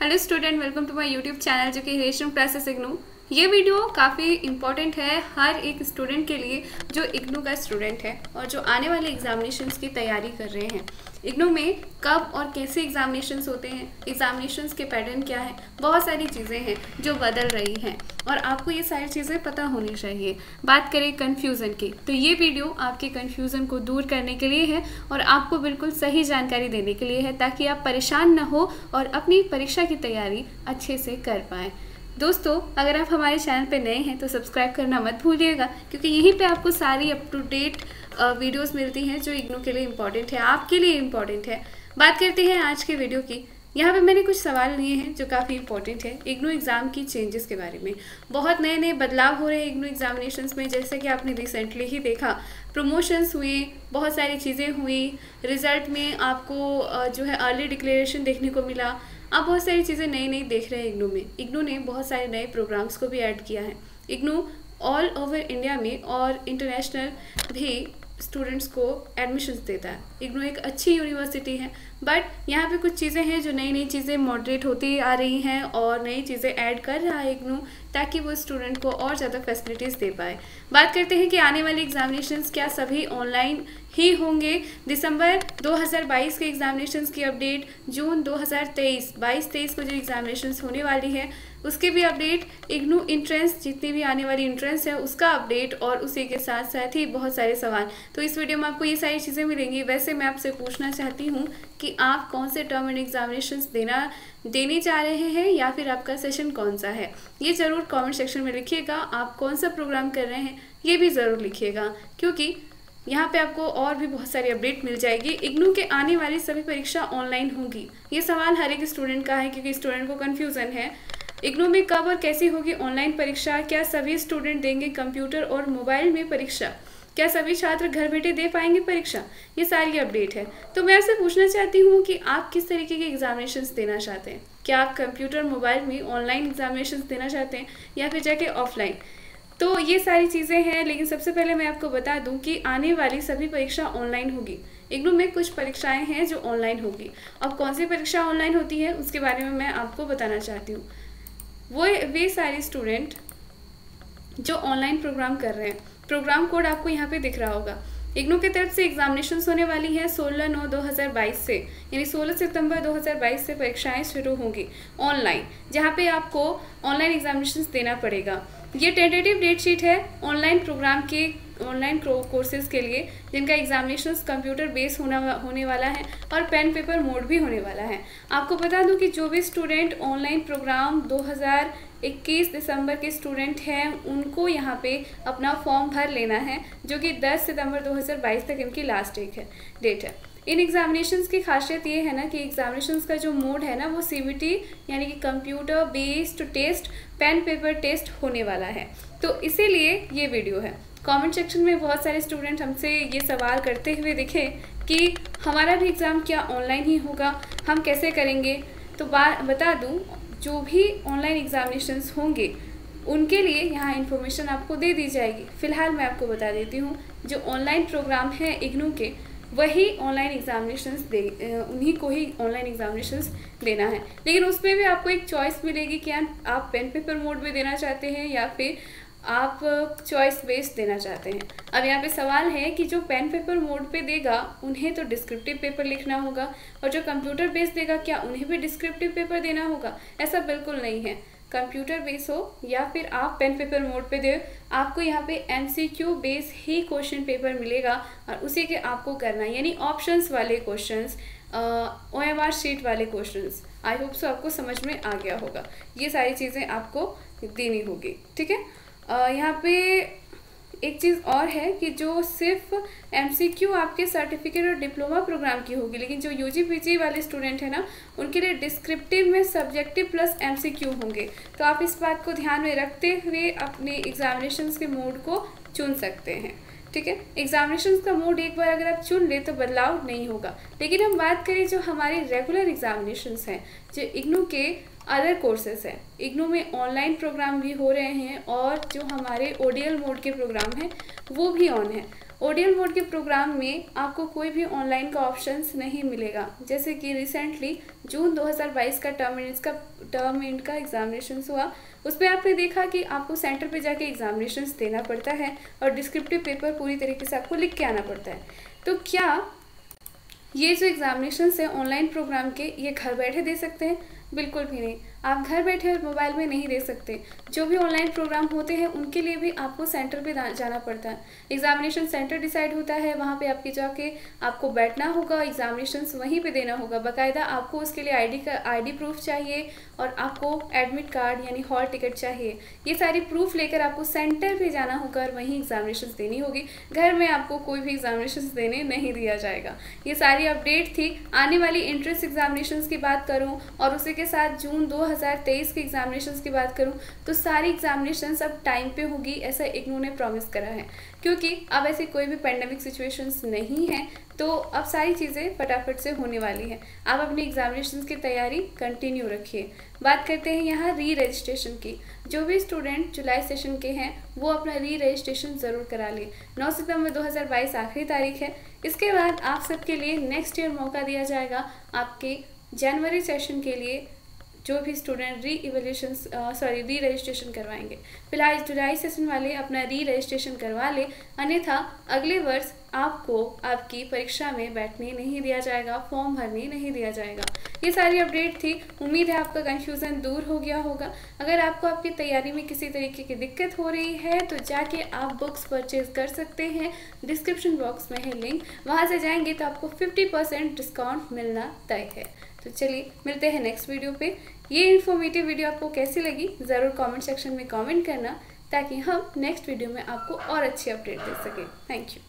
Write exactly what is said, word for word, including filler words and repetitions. Hello student, welcome to my YouTube channel जो कि रेशम क्लासेस इग्नू। ये वीडियो काफ़ी इम्पॉर्टेंट है हर एक स्टूडेंट के लिए जो इग्नू का स्टूडेंट है और जो आने वाले एग्जामिनेशंस की तैयारी कर रहे हैं। इग्नू में कब और कैसे एग्जामिनेशंस होते हैं, एग्जामिनेशंस के पैटर्न क्या है, बहुत सारी चीज़ें हैं जो बदल रही हैं और आपको ये सारी चीज़ें पता होनी चाहिए। बात करें कन्फ्यूज़न की, तो ये वीडियो आपके कन्फ्यूज़न को दूर करने के लिए है और आपको बिल्कुल सही जानकारी देने के लिए है, ताकि आप परेशान ना हो और अपनी परीक्षा की तैयारी अच्छे से कर पाएँ। दोस्तों, अगर आप हमारे चैनल पे नए हैं तो सब्सक्राइब करना मत भूलिएगा, क्योंकि यहीं पे आपको सारी अप टू डेट वीडियोस मिलती हैं जो इग्नू के लिए इम्पॉर्टेंट है, आपके लिए इम्पॉर्टेंट है। बात करते हैं आज के वीडियो की। यहाँ पे मैंने कुछ सवाल लिए हैं जो काफ़ी इंपॉर्टेंट है इग्नू एग्ज़ाम की चेंजेस के बारे में। बहुत नए नए बदलाव हो रहे हैं इग्नू एग्ज़ामिनेशंस में, जैसे कि आपने रिसेंटली ही देखा प्रमोशंस हुए, बहुत सारी चीज़ें हुई, रिज़ल्ट में आपको जो है अर्ली डिक्लेरेशन देखने को मिला। आप बहुत सारी चीज़ें नई नई देख रहे हैं इग्नू में। इग्नू ने बहुत सारे नए प्रोग्राम्स को भी ऐड किया है। इग्नू ऑल ओवर इंडिया में और इंटरनेशनल भी स्टूडेंट्स को एडमिशन्स देता है। इग्नू एक अच्छी यूनिवर्सिटी है, बट यहाँ पे कुछ चीज़ें हैं जो नई नई चीज़ें मॉडरेट होती आ रही हैं और नई चीज़ें ऐड कर रहा है इग्नू, ताकि वो स्टूडेंट को और ज़्यादा फैसिलिटीज़ दे पाए। बात करते हैं कि आने वाले एग्जामिनेशंस क्या सभी ऑनलाइन ही होंगे। दिसंबर दो हज़ार बाईस के एग्जामिनेशंस की अपडेट, जून दो हज़ार तेईस बाईस तेईस को जो एग्जामिनेशंस होने वाली है उसके भी अपडेट, इग्नू इंट्रेंस जितनी भी आने वाली इंट्रेंस है उसका अपडेट, और उसी के साथ साथ ही बहुत सारे सवाल। तो इस वीडियो में आपको ये सारी चीज़ें मिलेंगी। वैसे मैं आपसे पूछना चाहती हूँ कि आप कौन से टर्म एंड एग्जामिनेशंस देना देने जा रहे हैं या फिर आपका सेशन कौन सा है, ये ज़रूर कमेंट सेक्शन में लिखिएगा। आप कौन सा प्रोग्राम कर रहे हैं ये भी ज़रूर लिखिएगा, क्योंकि यहाँ पे आपको और भी बहुत सारी अपडेट मिल जाएगी। इग्नू के आने वाली सभी परीक्षा ऑनलाइन होंगी, ये सवाल हर एक स्टूडेंट का है, क्योंकि स्टूडेंट को कन्फ्यूज़न है। इग्नू में कब और कैसे होगी ऑनलाइन परीक्षा? क्या सभी स्टूडेंट देंगे कंप्यूटर और मोबाइल में परीक्षा? क्या सभी छात्र घर बैठे दे पाएंगे परीक्षा? ये सारी अपडेट है। तो मैं आपसे पूछना चाहती हूँ कि आप किस तरीके के एग्जामिनेशंस देना चाहते हैं। क्या आप कंप्यूटर मोबाइल में ऑनलाइन एग्जामिनेशंस देना चाहते हैं या फिर जाके ऑफलाइन? तो ये सारी चीज़ें हैं। लेकिन सबसे पहले मैं आपको बता दूं कि आने वाली सभी परीक्षा ऑनलाइन होगी। इग्नू में कुछ परीक्षाएं हैं जो ऑनलाइन होगी। अब कौन सी परीक्षा ऑनलाइन होती है उसके बारे में मैं आपको बताना चाहती हूँ। वो वे सारे स्टूडेंट जो ऑनलाइन प्रोग्राम कर रहे हैं, प्रोग्राम कोड आपको यहाँ पे दिख रहा होगा। इग्नू की तरफ से एग्जामिनेशंस होने वाली है सोलह नौ दो हज़ार बाईस से, यानी सोलह सितंबर दो हज़ार बाईस से परीक्षाएं शुरू होंगी ऑनलाइन, जहाँ पे आपको ऑनलाइन एग्जामिनेशंस देना पड़ेगा। ये टेंटेटिव डेट शीट है ऑनलाइन प्रोग्राम के, ऑनलाइन कोर्सेज के लिए जिनका एग्जामिनेशंस कंप्यूटर बेस होना होने वाला है और पेन पेपर मोड भी होने वाला है। आपको बता दूं कि जो भी स्टूडेंट ऑनलाइन प्रोग्राम दो हज़ार इक्कीस दिसंबर के स्टूडेंट हैं उनको यहाँ पे अपना फॉर्म भर लेना है, जो कि दस सितंबर दो हज़ार बाईस तक इनकी लास्ट डेट है डेट है इन एग्जामिनेशंस की खासियत ये है ना कि एग्जामिनेशंस का जो मोड है ना वो सीबीटी यानी कि computer based test, pen paper test होने वाला है। तो इसीलिए ये वीडियो है। कमेंट सेक्शन में बहुत सारे स्टूडेंट हमसे ये सवाल करते हुए दिखे कि हमारा भी एग्ज़ाम क्या ऑनलाइन ही होगा, हम कैसे करेंगे। तो बात बता दूं, जो भी ऑनलाइन एग्ज़ामिनेशंस होंगे उनके लिए यहाँ इन्फॉर्मेशन आपको दे दी जाएगी। फ़िलहाल मैं आपको बता देती हूँ जो ऑनलाइन प्रोग्राम है इग्नू के, वही ऑनलाइन एग्जामिनेशंस दे उन्हीं को ही ऑनलाइन एग्जामिनेशंस देना है। लेकिन उसमें भी आपको एक चॉइस मिलेगी कि आप पेन पेपर मोड में देना चाहते हैं या फिर आप चॉइस बेस्ड देना चाहते हैं। अब यहाँ पे सवाल है कि जो पेन पेपर मोड पे देगा उन्हें तो डिस्क्रिप्टिव पेपर लिखना होगा, और जो कंप्यूटर बेस्ड देगा क्या उन्हें भी डिस्क्रिप्टिव पेपर देना होगा? ऐसा बिल्कुल नहीं है। कंप्यूटर बेस हो या फिर आप पेन पेपर मोड पे दे, आपको यहाँ पे एमसीक्यू बेस ही क्वेश्चन पेपर मिलेगा और उसी के आपको करना है, यानी ऑप्शंस वाले क्वेश्चंस, ओएमआर शीट वाले क्वेश्चंस। आई होप सो आपको समझ में आ गया होगा। ये सारी चीज़ें आपको देनी होगी, ठीक है। यहाँ पे एक चीज़ और है कि जो सिर्फ एमसीक्यू आपके सर्टिफिकेट और डिप्लोमा प्रोग्राम की होगी, लेकिन जो यूजीपीजी वाले स्टूडेंट हैं ना उनके लिए डिस्क्रिप्टिव में सब्जेक्टिव प्लस एमसीक्यू होंगे। तो आप इस बात को ध्यान में रखते हुए अपने एग्जामिनेशंस के मोड को चुन सकते हैं, ठीक है। एग्जामिनेशंस का मोड एक बार अगर आप चुन ले तो बदलाव नहीं होगा। लेकिन हम बात करें जो हमारे रेगुलर एग्जामिनेशंस हैं, जो इग्नू के अदर कोर्सेज हैं, इग्नू में ऑनलाइन प्रोग्राम भी हो रहे हैं और जो हमारे ओडीएल मोड के प्रोग्राम हैं वो भी ऑन है। ओडियल बोर्ड के प्रोग्राम में आपको कोई भी ऑनलाइन का ऑप्शंस नहीं मिलेगा। जैसे कि रिसेंटली जून दो हज़ार बाईस का टर्म एंड का टर्म एंड का एग्जामिनेशन हुआ, उस पर आपने देखा कि आपको सेंटर पे जाके एग्जामिनेशन देना पड़ता है और डिस्क्रिप्टिव पेपर पूरी तरीके से आपको लिख के आना पड़ता है। तो क्या ये जो एग्जामिनेशन है ऑनलाइन प्रोग्राम के, ये घर बैठे दे सकते हैं? बिल्कुल भी नहीं। आप घर बैठे मोबाइल में नहीं दे सकते। जो भी ऑनलाइन प्रोग्राम होते हैं उनके लिए भी आपको सेंटर पे जाना पड़ता है। एग्जामिनेशन सेंटर डिसाइड होता है, वहाँ पे आपके जाके आपको बैठना होगा, एग्जामिनेशन वहीं पे देना होगा। बाकायदा आपको उसके लिए आईडी का आईडी प्रूफ चाहिए और आपको एडमिट कार्ड यानी हॉल टिकट चाहिए। ये सारी प्रूफ लेकर आपको सेंटर पर जाना होगा और वहीं एग्जामिनेशन देनी होगी। घर में आपको कोई भी एग्जामिनेशन देने नहीं दिया जाएगा। ये सारी अपडेट थी। आने वाली एंट्रेंस एग्जामिनेशन की बात करूँ और उसी के साथ जून दो हज़ार तेईस के एग्जामिनेशंस की बात करूं तो सारी एग्जामिनेशंस अब टाइम पे होगी, ऐसा इग्नू ने प्रॉमिस करा है, क्योंकि अब ऐसी कोई भी पेंडेमिक सिचुएशंस नहीं है। तो अब सारी चीज़ें फटाफट से होने वाली है। आप अपनी एग्जामिनेशंस की तैयारी कंटिन्यू रखिए। बात करते हैं यहाँ री रजिस्ट्रेशन की। जो भी स्टूडेंट जुलाई सेशन के हैं वो अपना री रजिस्ट्रेशन ज़रूर करा लें। नौ सितंबर दो हज़ार बाईस आखिरी तारीख है। इसके बाद आप सबके लिए नेक्स्ट ईयर मौका दिया जाएगा आपके जनवरी सेशन के लिए, जो भी स्टूडेंट री इवेल्यूशन सॉरी री रजिस्ट्रेशन करवाएंगे। फिलहाल जुलाई सेशन वाले अपना री रजिस्ट्रेशन करवा ले, अन्यथा अगले वर्ष आपको आपकी परीक्षा में बैठने नहीं दिया जाएगा, फॉर्म भरने नहीं दिया जाएगा। ये सारी अपडेट थी। उम्मीद है आपका कंफ्यूजन दूर हो गया होगा। अगर आपको आपकी तैयारी में किसी तरीके की दिक्कत हो रही है तो जाके आप बुक्स परचेज कर सकते हैं। डिस्क्रिप्शन बॉक्स में है लिंक, वहाँ से जाएंगे तो आपको फिफ्टी परसेंट डिस्काउंट मिलना तय है। तो चलिए मिलते हैं नेक्स्ट वीडियो पे। ये इन्फॉर्मेटिव वीडियो आपको कैसी लगी ज़रूर कमेंट सेक्शन में कमेंट करना, ताकि हम नेक्स्ट वीडियो में आपको और अच्छी अपडेट दे सकें। Thank you.